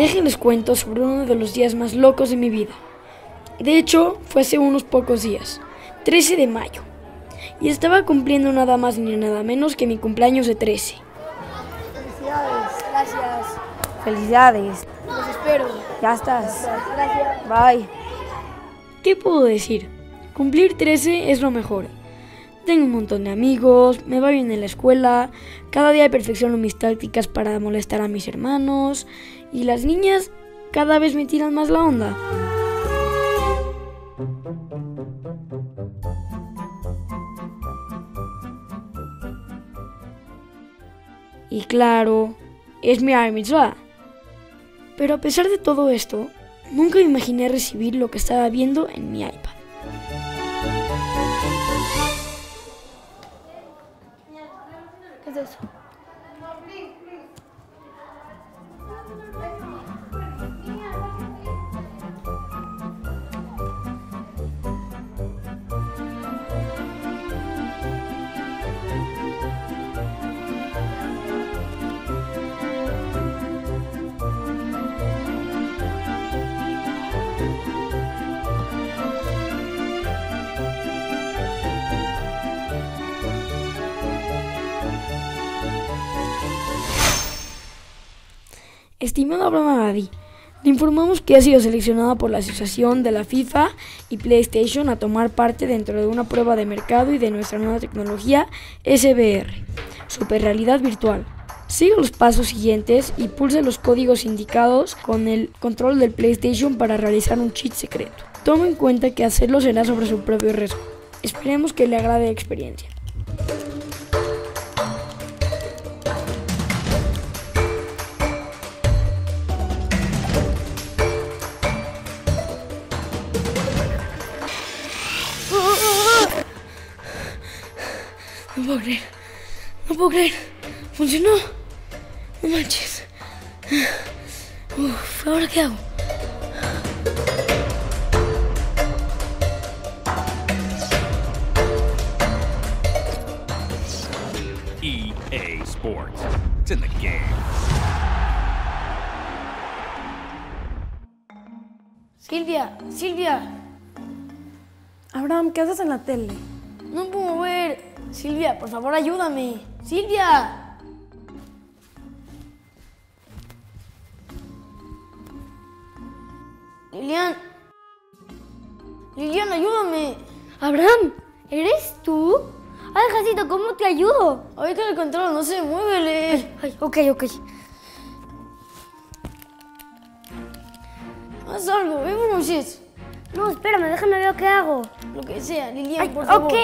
Déjenles cuento sobre uno de los días más locos de mi vida. De hecho, fue hace unos pocos días, 13 de mayo, y estaba cumpliendo nada más ni nada menos que mi cumpleaños de 13. Felicidades. Gracias. Felicidades. Los espero. Ya estás. Gracias. Bye. ¿Qué puedo decir? Cumplir 13 es lo mejor. Tengo un montón de amigos, me va bien en la escuela, cada día perfecciono mis tácticas para molestar a mis hermanos, y las niñas cada vez me tiran más la onda. Y claro, es mi bar mitzvah. Pero a pesar de todo esto, nunca me imaginé recibir lo que estaba viendo en mi iPad. ¿Qué es eso? Estimado Abraham Abadi, le informamos que ha sido seleccionado por la Asociación de la FIFA y PlayStation a tomar parte dentro de una prueba de mercado y de nuestra nueva tecnología SBR, Superrealidad Virtual. Siga los pasos siguientes y pulse los códigos indicados con el control del PlayStation para realizar un cheat secreto. Tome en cuenta que hacerlo será sobre su propio riesgo. Esperemos que le agrade la experiencia. No puedo creer, funcionó, no manches. Uf, ¿ahora qué hago? EA Sports, it's in the game. Silvia. Abraham, ¿qué haces en la tele? No me puedo mover. Silvia, por favor, ayúdame. ¡Silvia! Lilian, ayúdame. Abraham, ¿eres tú? Ay, Jacito, ¿cómo te ayudo? Ahorita le controlo, no sé, muévele. Ay, ok. Haz algo, ven, Moisés. No, espérame, déjame ver qué hago. Lo que sea, Lilian, por favor. Ok.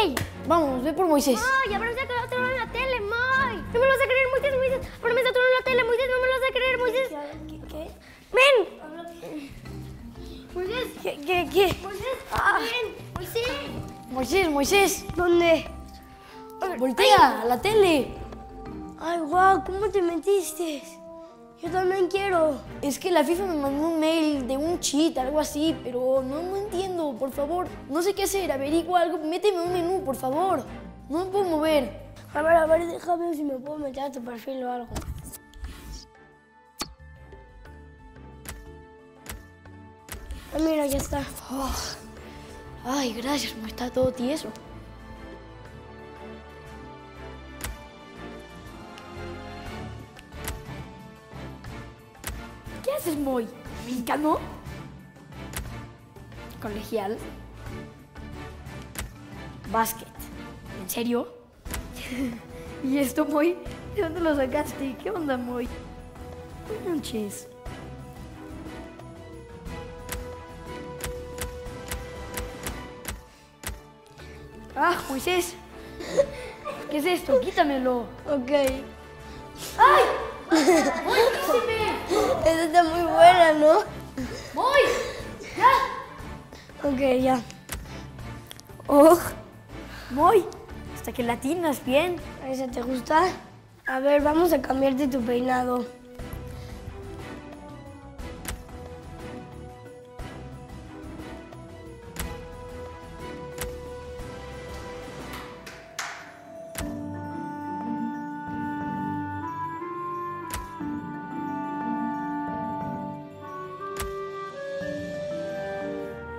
Vamos, ve por Moisés. Ay, Abraham se ha atorado en la tele, Moy. No me lo vas a creer, Moisés. Abraham se ha atorado en la tele, Moisés. No me lo vas a creer, Moisés. ¿Qué? ¡Ven! Moisés. ¿Qué? Moisés, ven. Moisés. ¿Dónde? Voltea a la tele. Ay, guau, ¿cómo te metiste? Yo también quiero. Es que la FIFA me mandó un mail de un cheat, algo así, pero no entiendo, por favor. No sé qué hacer, averigua algo, méteme un menú, por favor. No me puedo mover. A ver, déjame ver si me puedo meter a tu perfil o algo. Ah, mira, ya está. Oh. Ay, gracias, me está todo tieso. Es muy mexicano, colegial, básquet, ¿en serio? ¿Y esto, Moy? ¿De dónde lo sacaste? ¿Qué onda, Moy? Buenas noches. Ah, Moisés. ¿Qué es esto? Quítamelo. Ok. ¡Ay! Esta está muy buena, ¿no? ¡Voy! ¡Ya! Ok, ya. ¡Oh! ¡Voy! Hasta que latinas bien. ¿Esa te gusta? A ver, vamos a cambiarte tu peinado.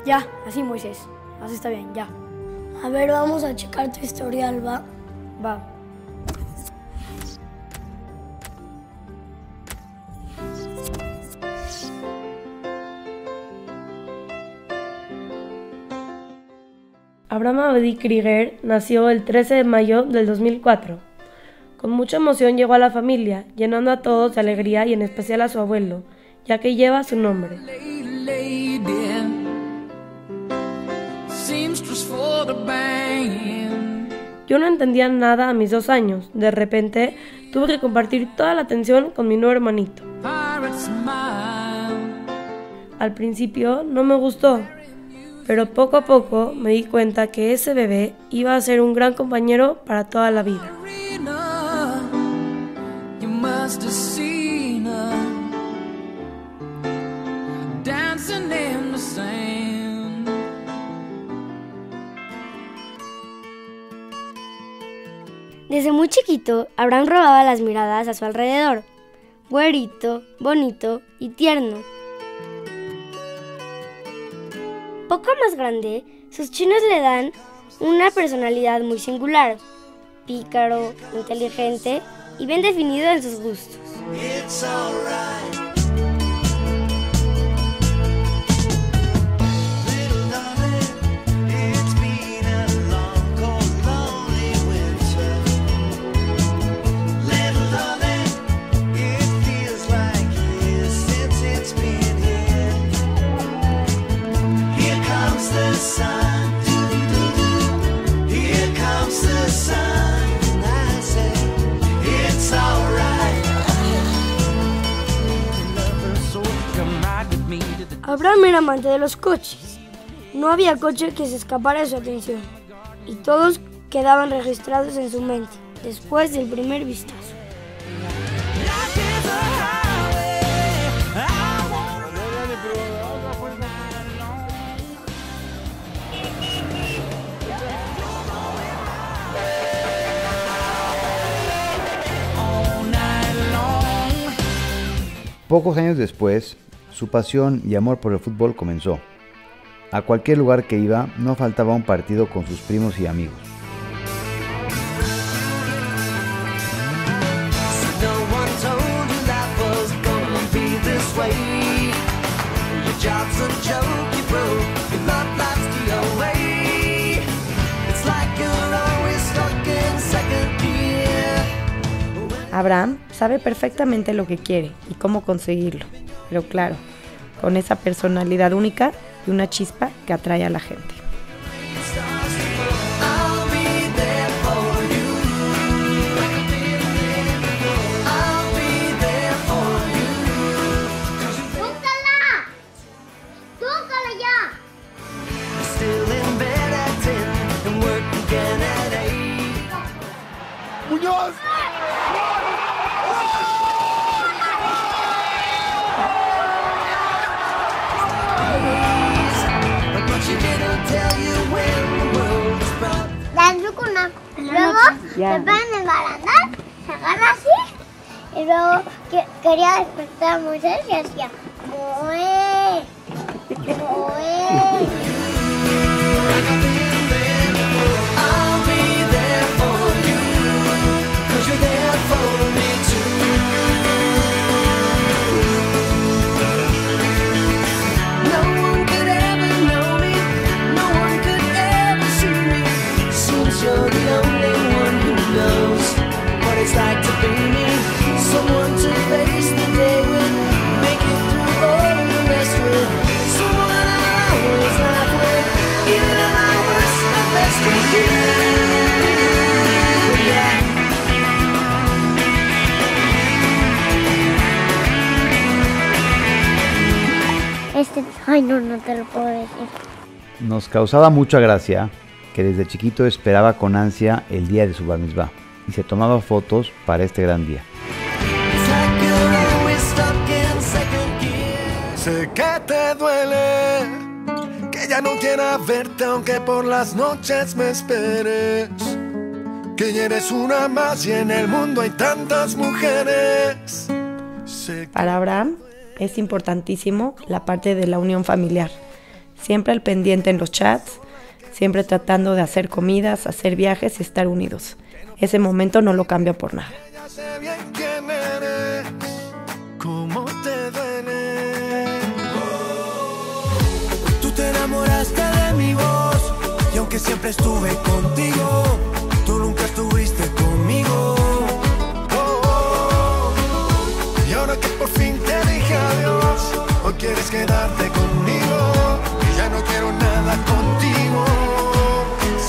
Ya, así Moisés. Así está bien, ya. A ver, vamos a checar tu historial, ¿va? Va. Abraham Abadi Krieger nació el 13 de mayo del 2004. Con mucha emoción llegó a la familia, llenando a todos de alegría y en especial a su abuelo, ya que lleva su nombre. Yo no entendía nada a mis 2 años. De repente, tuve que compartir toda la atención con mi nuevo hermanito. Al principio no me gustó, pero poco a poco me di cuenta que ese bebé iba a ser un gran compañero para toda la vida. Desde muy chiquito, Abraham robaba las miradas a su alrededor. Güerito, bonito y tierno. Poco más grande, sus chinos le dan una personalidad muy singular, pícaro, inteligente y bien definido en sus gustos. Abraham era amante de los coches. No había coche que se escapara de su atención y todos quedaban registrados en su mente después del primer vistazo. Pocos años después, su pasión y amor por el fútbol comenzó. A cualquier lugar que iba, no faltaba un partido con sus primos y amigos. Abraham sabe perfectamente lo que quiere y cómo conseguirlo. Pero claro, con esa personalidad única y una chispa que atrae a la gente. ¡Búscala! ¡Búscala ya! ¡Muñoz! Luego se van en el barandal, se agarra así y luego quería despertar a Moisés y hacía ¡Moé! ¡Moé! Ay, no te lo puedo decir. Nos causaba mucha gracia que desde chiquito esperaba con ansia el día de su bar mitzvá y se tomaba fotos para este gran día. Sé que te duele, que ya no quiera verte aunque por las noches me esperes, que ya eres una más y en el mundo hay tantas mujeres. Para Abraham es importantísimo la parte de la unión familiar, siempre al pendiente en los chats, siempre tratando de hacer comidas, hacer viajes y estar unidos. Ese momento no lo cambio por nada. Tú te enamoraste de mi voz y aunque siempre estuve contigo, tú nunca estuviste conmigo. Y ahora que por fin te dije adiós, hoy quieres quedarte conmigo y ya no quiero nada contigo.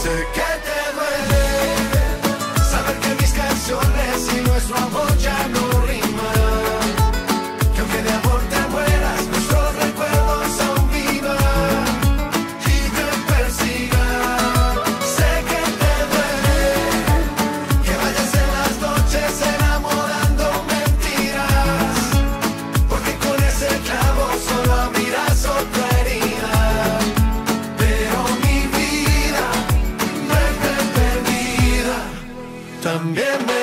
Sé que te duele saber que mis canciones y nuestro amor ya no riman, que aunque de amor te mueras, nuestros recuerdos aún vivan y te persigan. Sé que te duele que vayas en las noches enamorando mentiras, porque con ese clavo solo abrirás otra herida. Pero mi vida no esté perdida, también me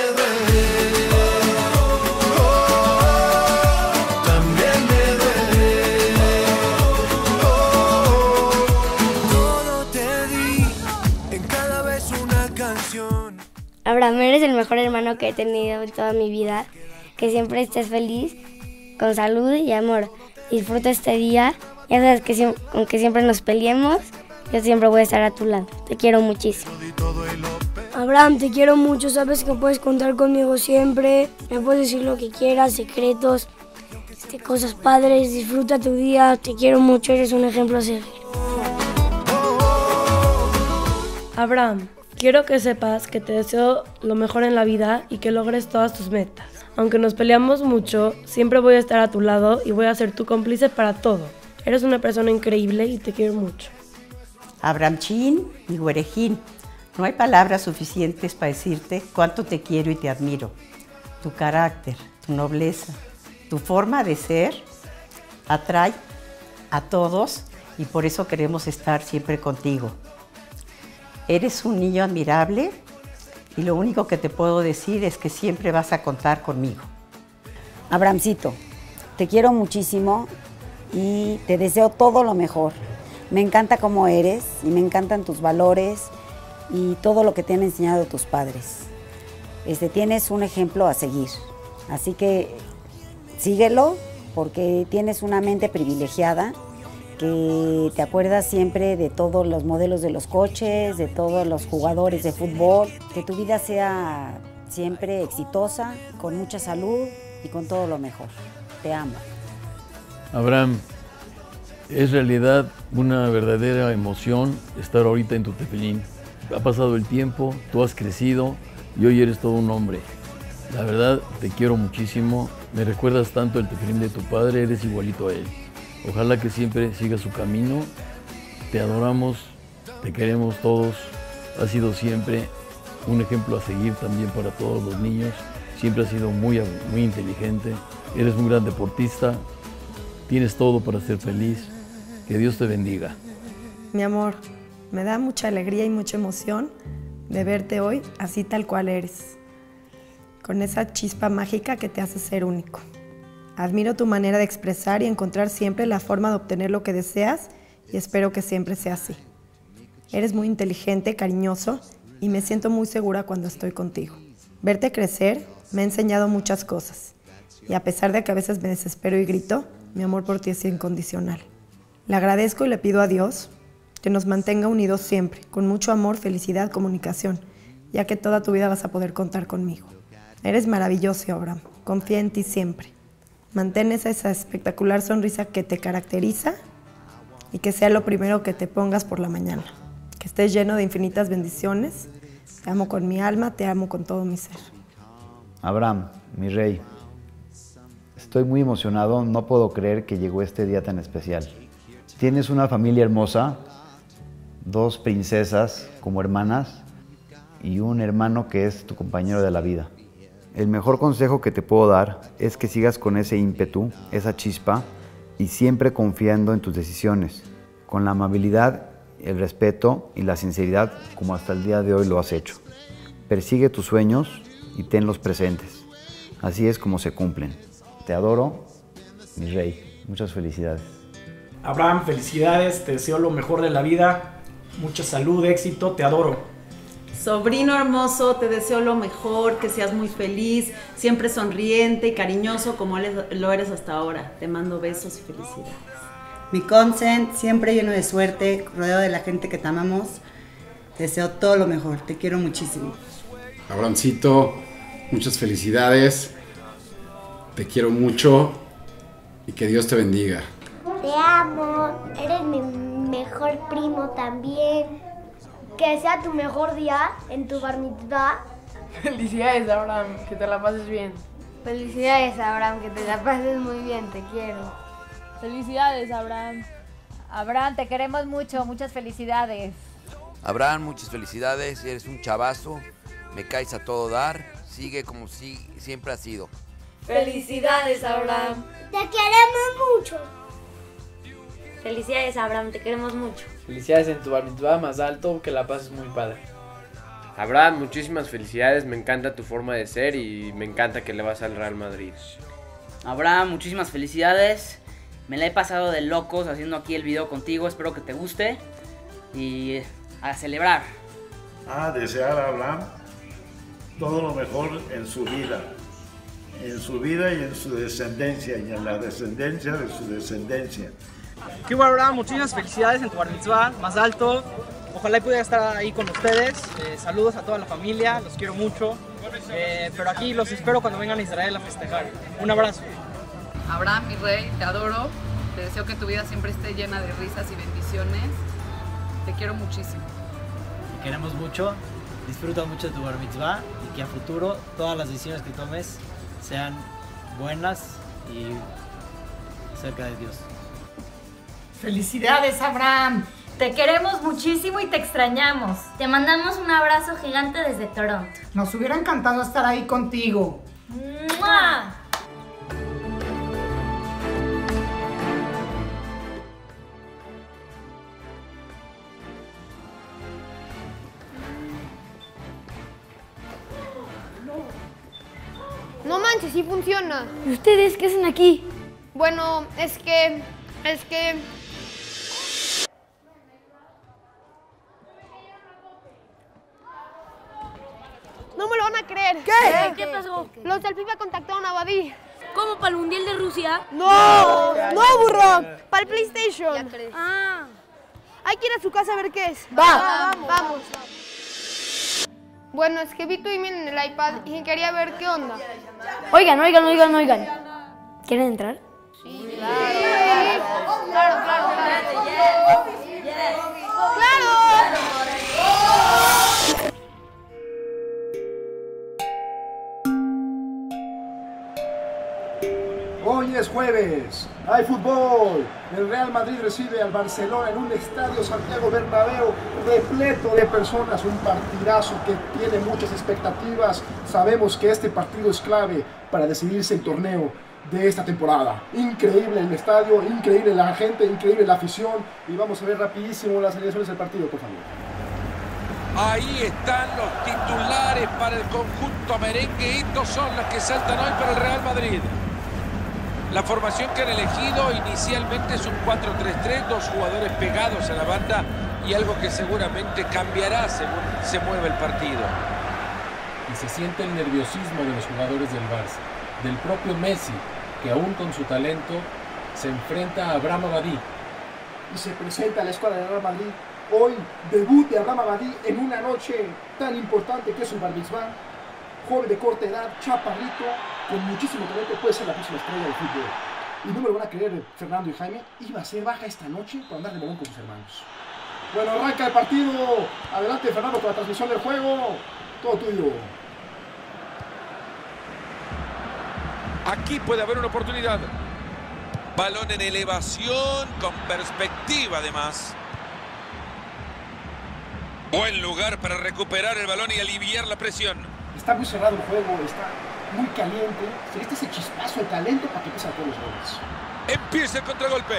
Abraham, eres el mejor hermano que he tenido en toda mi vida. Que siempre estés feliz, con salud y amor. Disfruta este día. Ya sabes que aunque siempre nos peleemos, yo siempre voy a estar a tu lado. Te quiero muchísimo. Abraham, te quiero mucho. Sabes que puedes contar conmigo siempre. Me puedes decir lo que quieras, secretos, cosas padres. Disfruta tu día. Te quiero mucho. Eres un ejemplo a seguir. Abraham, quiero que sepas que te deseo lo mejor en la vida y que logres todas tus metas. Aunque nos peleamos mucho, siempre voy a estar a tu lado y voy a ser tu cómplice para todo. Eres una persona increíble y te quiero mucho. Abramchín y Güerejín, no hay palabras suficientes para decirte cuánto te quiero y te admiro. Tu carácter, tu nobleza, tu forma de ser atrae a todos y por eso queremos estar siempre contigo. Eres un niño admirable y lo único que te puedo decir es que siempre vas a contar conmigo. Abrahamcito, te quiero muchísimo y te deseo todo lo mejor. Me encanta cómo eres y me encantan tus valores y todo lo que te han enseñado tus padres. Tienes un ejemplo a seguir, así que síguelo porque tienes una mente privilegiada, que te acuerdas siempre de todos los modelos de los coches, de todos los jugadores de fútbol. Que tu vida sea siempre exitosa, con mucha salud y con todo lo mejor. Te amo. Abraham, es realidad una verdadera emoción estar ahorita en tu tefilín. Ha pasado el tiempo, tú has crecido y hoy eres todo un hombre. La verdad, te quiero muchísimo. Me recuerdas tanto el tefilín de tu padre, eres igualito a él. Ojalá que siempre siga su camino. Te adoramos, te queremos todos. Has sido siempre un ejemplo a seguir también para todos los niños. Siempre has sido muy inteligente. Eres un gran deportista. Tienes todo para ser feliz. Que Dios te bendiga. Mi amor, me da mucha alegría y mucha emoción de verte hoy así tal cual eres. Con esa chispa mágica que te hace ser único. Admiro tu manera de expresar y encontrar siempre la forma de obtener lo que deseas y espero que siempre sea así. Eres muy inteligente, cariñoso y me siento muy segura cuando estoy contigo. Verte crecer me ha enseñado muchas cosas y a pesar de que a veces me desespero y grito, mi amor por ti es incondicional. Le agradezco y le pido a Dios que nos mantenga unidos siempre, con mucho amor, felicidad, comunicación, ya que toda tu vida vas a poder contar conmigo. Eres maravilloso, Abraham. Confía en ti siempre. Mantén esa espectacular sonrisa que te caracteriza y que sea lo primero que te pongas por la mañana. Que estés lleno de infinitas bendiciones. Te amo con mi alma, te amo con todo mi ser. Abraham, mi rey, estoy muy emocionado. No puedo creer que llegó este día tan especial. Tienes una familia hermosa, dos princesas como hermanas y un hermano que es tu compañero de la vida. El mejor consejo que te puedo dar es que sigas con ese ímpetu, esa chispa y siempre confiando en tus decisiones, con la amabilidad, el respeto y la sinceridad como hasta el día de hoy lo has hecho. Persigue tus sueños y tenlos presentes. Así es como se cumplen. Te adoro, mi rey. Muchas felicidades. Abraham, felicidades, te deseo lo mejor de la vida, mucha salud, éxito, te adoro. Sobrino hermoso, te deseo lo mejor, que seas muy feliz, siempre sonriente y cariñoso como lo eres hasta ahora. Te mando besos y felicidades. Mi consent, siempre lleno de suerte, rodeado de la gente que te amamos. Te deseo todo lo mejor, te quiero muchísimo. Abrancito, muchas felicidades, te quiero mucho y que Dios te bendiga. Te amo, eres mi mejor primo también. Que sea tu mejor día en tu barnitidad. Felicidades, Abraham, que te la pases bien. Felicidades, Abraham, que te la pases muy bien, te quiero. Felicidades, Abraham. Abraham, te queremos mucho, muchas felicidades. Abraham, muchas felicidades, eres un chavazo, me caes a todo dar, sigue como si siempre has sido. Felicidades, Abraham. Te queremos mucho. Felicidades, Abraham, te queremos mucho. Felicidades en tu bar mitzvá más alto, que la pases muy padre. Abraham, muchísimas felicidades, me encanta tu forma de ser y me encanta que le vas al Real Madrid. Abraham, muchísimas felicidades, me la he pasado de locos haciendo aquí el video contigo, espero que te guste y a celebrar. Desear a Abraham todo lo mejor en su vida y en su descendencia y en la descendencia de su descendencia. Qué bueno, Abraham, muchísimas felicidades en tu bar mitzvá más alto. Ojalá pudiera estar ahí con ustedes. Saludos a toda la familia, los quiero mucho. Pero aquí los espero cuando vengan a Israel a festejar. Un abrazo. Abraham, mi rey, te adoro. Te deseo que tu vida siempre esté llena de risas y bendiciones. Te quiero muchísimo. Te queremos mucho. Disfruta mucho de tu bar mitzvá y que a futuro todas las decisiones que tomes sean buenas y cerca de Dios. Felicidades, Abraham. Te queremos muchísimo y te extrañamos. Te mandamos un abrazo gigante desde Toronto. Nos hubiera encantado estar ahí contigo. ¡Mua! No manches, sí funciona. ¿Y ustedes qué hacen aquí? Bueno, es que... No me lo van a creer. ¿Qué? ¿Qué pasó? Los del FIFA contactaron a Abadi. ¿Cómo? ¿Para el Mundial de Rusia? ¡No! ¡No, burro! ¡Para el PlayStation! Ah. Hay que ir a su casa a ver qué es. ¡Va! Vamos. Bueno, es que vi tu email en el iPad y quería ver qué onda. Oigan. ¿Quieren entrar? Sí. ¡Claro! Hoy es jueves, hay fútbol, el Real Madrid recibe al Barcelona en un estadio Santiago Bernabéu repleto de personas, un partidazo que tiene muchas expectativas. Sabemos que este partido es clave para decidirse el torneo de esta temporada. Increíble el estadio, increíble la gente, increíble la afición y vamos a ver rapidísimo las alineaciones del partido, por favor. Ahí están los titulares para el conjunto merengue, estos son los que saltan hoy para el Real Madrid. La formación que han elegido inicialmente es un 4-3-3, dos jugadores pegados a la banda y algo que seguramente cambiará según se mueve el partido. Y se siente el nerviosismo de los jugadores del Barça, del propio Messi, que aún con su talento se enfrenta a Abraham Abadi. Y se presenta a la escuadra de Real Madrid. Hoy debut de Abraham Abadi en una noche tan importante que es un bar mitzvá. Joven de corta edad, chaparrito, con muchísimo talento, puede ser la próxima estrella del fútbol. Y no me lo van a creer, Fernando y Jaime, iba a ser baja esta noche para andar de balón con sus hermanos. Bueno, arranca el partido. Adelante, Fernando, con la transmisión del juego. Todo tuyo. Aquí puede haber una oportunidad. Balón en elevación, con perspectiva además. Buen lugar para recuperar el balón y aliviar la presión. Está muy cerrado el juego, está muy caliente. Este es el chispazo de talento para que empiecen todos los goles. Empieza el contragolpe.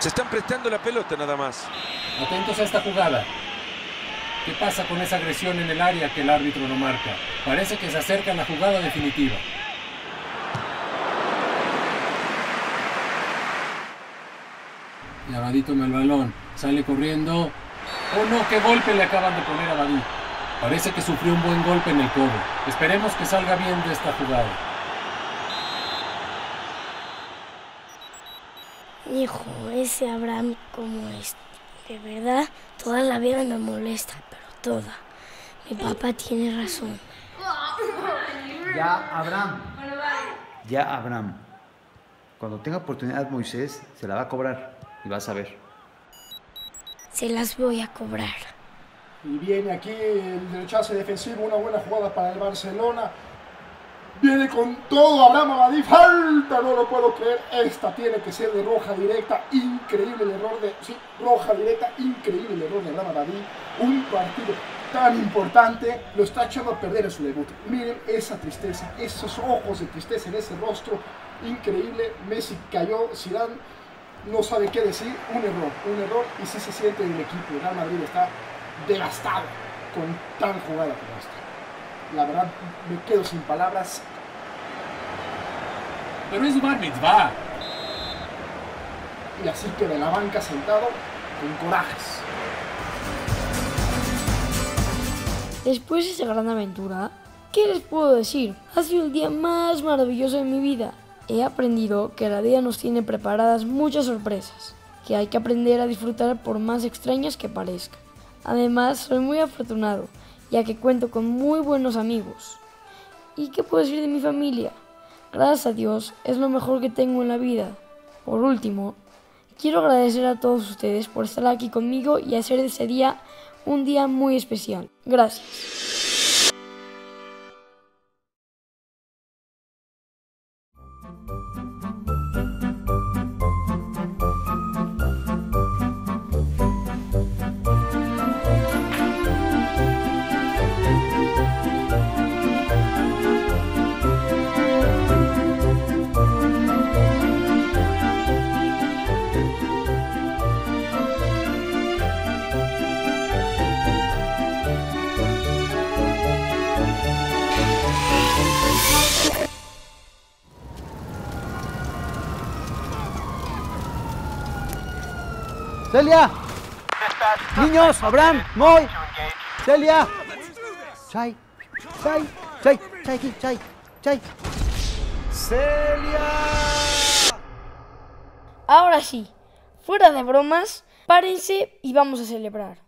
Se están prestando la pelota nada más. Atentos a esta jugada. ¿Qué pasa con esa agresión en el área que el árbitro no marca? Parece que se acerca a la jugada definitiva. Y Abadi toma el balón, sale corriendo. ¡Oh no! ¡Qué golpe le acaban de poner a Abadi! Parece que sufrió un buen golpe en el codo. Esperemos que salga bien de esta jugada. Hijo, ese Abraham como es. De verdad, toda la vida me molesta, pero toda. Mi papá tiene razón. Ya, Abraham. Ya, Abraham. Cuando tenga oportunidad Moisés, se la va a cobrar. Y vas a ver. Se las voy a cobrar. Y viene aquí el rechace defensivo, una buena jugada para el Barcelona. Viene con todo Abraham Abadi, falta, no lo puedo creer. Esta tiene que ser de roja directa, increíble el error de... Sí, roja directa, increíble el error de Abraham Abadi. Un partido tan importante, lo está echando a perder en su debut. Miren esa tristeza, esos ojos de tristeza en ese rostro, increíble. Messi cayó, Zidane no sabe qué decir, un error y sí se siente en el equipo. Real Madrid está... devastado con tan jugada como esta. La verdad, me quedo sin palabras. Pero es bar mitzvah. Y así queda en la banca sentado con corajes. Después de esa gran aventura, ¿qué les puedo decir? Ha sido el día más maravilloso de mi vida. He aprendido que la vida nos tiene preparadas muchas sorpresas, que hay que aprender a disfrutar por más extrañas que parezcan. Además, soy muy afortunado, ya que cuento con muy buenos amigos. ¿Y qué puedo decir de mi familia? Gracias a Dios, es lo mejor que tengo en la vida. Por último, quiero agradecer a todos ustedes por estar aquí conmigo y hacer de ese día un día muy especial. Gracias. Celia, niños, Abraham, Moy, Celia, Chai, Celia. Ahora sí, fuera de bromas, párense y vamos a celebrar.